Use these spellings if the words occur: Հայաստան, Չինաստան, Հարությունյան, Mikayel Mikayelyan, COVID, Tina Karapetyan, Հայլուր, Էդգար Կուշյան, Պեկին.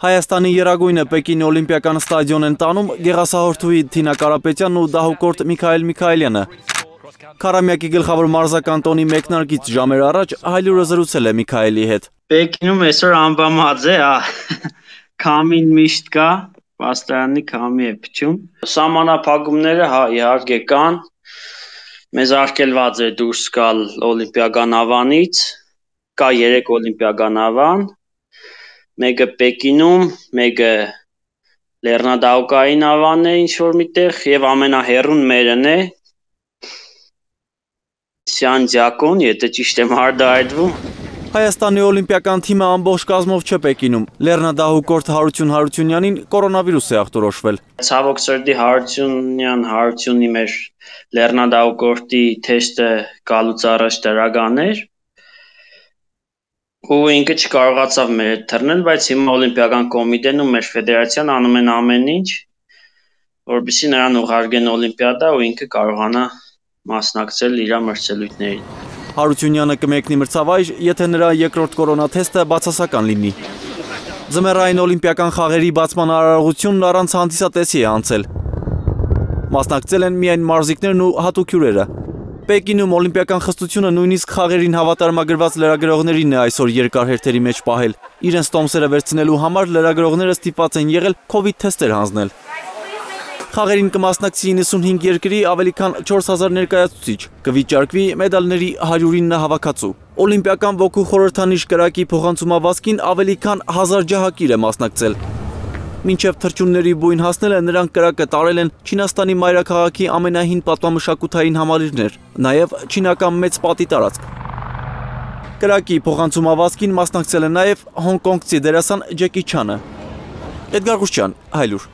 Հայաստանի երագույնը Պեկինի Օլիմպիական ստադիոն են տանում գեղասահորթուի Tina Karapetyan ու դահուկորդ Mikayel Mikayelyan-ը։ Քարամյակի գլխավոր մարզական Տոնի Մեկնարգից ժամեր առաջ հայլուրը զրուցել է Միքայելի հետ։ Պեկինում այսօր անբամաձ է, քամին միշտ կա, պաստայանի քամի է փչում։ Սահմանափակումները հա իհարկե կան։ Մեզ արգելված է դուրս գալ Օլիմպիական ավանից, կա 3 Օլիմպիական ավան։ Մեկը Պեկինում, մեկը Լեռնադահուկային ավանն է ինչ-որ միտեղ եւ ամենահեռուն մերն է Սյանձյակոն, եթե ճիշտ եմ հարդարվում։ Հայաստանի օլիմպիական թիմը ամբողջ կազմով չէ Պեկինում։ Լեռնադահուկորդ Հարությունյանին կորոնավիրուս է ախտորոշվել։ Ցավոք սրտի Հարությունյանի մեր լեռնադահուկորդի թեստը գալուց առաջ դրական էր։ Ու ինքը չկարողացավ մեր հետ թռնել, բայց հիմա Օլիմպիական կոմիտեն ու մեր ֆեդերացիան անում են ամեն ինչ, որպեսզի նրան ուղարկեն Օլիմպիադա ու ինքը կարողանա մասնակցել իր մրցելույթներին։ Հարությունյանը կմեկնի մրցավայր, եթե նրա երկրորդ կորոնաթեստը բացասական լինի։ Ձմեռային Օլիմպիական խաղերի բացման արարողությունն առանց հանդիսատեսի է անցել։ Մասնակցել են միայն մարզիկներն ու հատուկ հյուրերը։ Պեկինում օլիմպիական խստությունը նույնիսկ խաղերին հավատարմագրված լրագրողներին է այսօր երկար հերթերի մեջ պահել։ Իրենց տոմսերը վերցնելու համար լրագրողները ստիպված են եղել COVID թեստեր հանձնել։ Խաղերին կմասնակցի 95 երկրի ավելի քան 4000 ներկայացուցիչ, կվիճարկվի մեդալների 109 հավաքածու։ Օլիմպիական ոգու խորհրդանիշ կրակի փոխանցումավազքին ավելի քան 1000 ջահակիր է մասնակցել։ Մինչև թռչունների բույն հասնել է, նրանք կրակը տարել են Չինաստանի մայրաքաղաքի ամենահին պատմամշակութային համալիրներ, նաև չինական մեծ պատի տարածք։ Կրակի փոխանցումավազքին մասնակցել է նաև հոնկոնգցի դերասան Ջեկի Չանը։ Էդգար Կուշյան, Հայլուր։